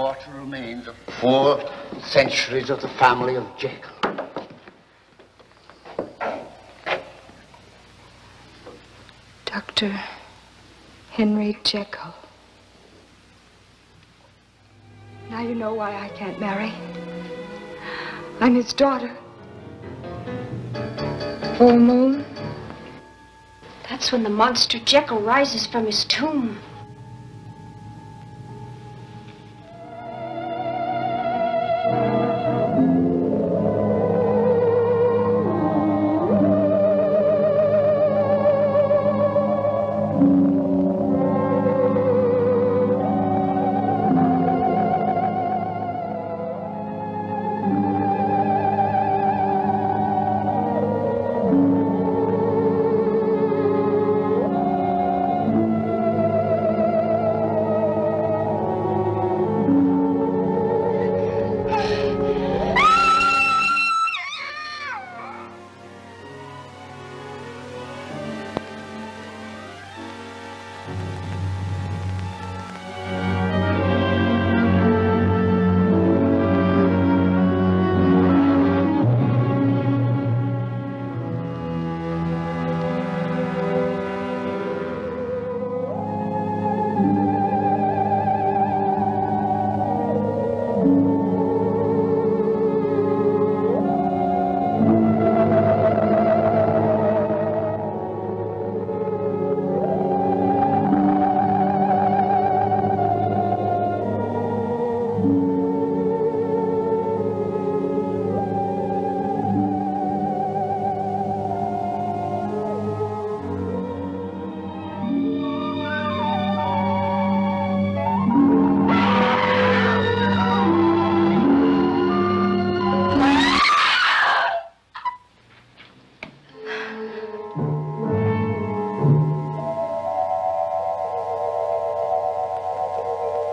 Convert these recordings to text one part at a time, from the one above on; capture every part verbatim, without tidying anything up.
mortal remains of four centuries of the family of Jekyll. Doctor Henry Jekyll. Now you know why I can't marry. I'm his daughter. Full moon? That's when the monster Jekyll rises from his tomb.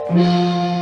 No.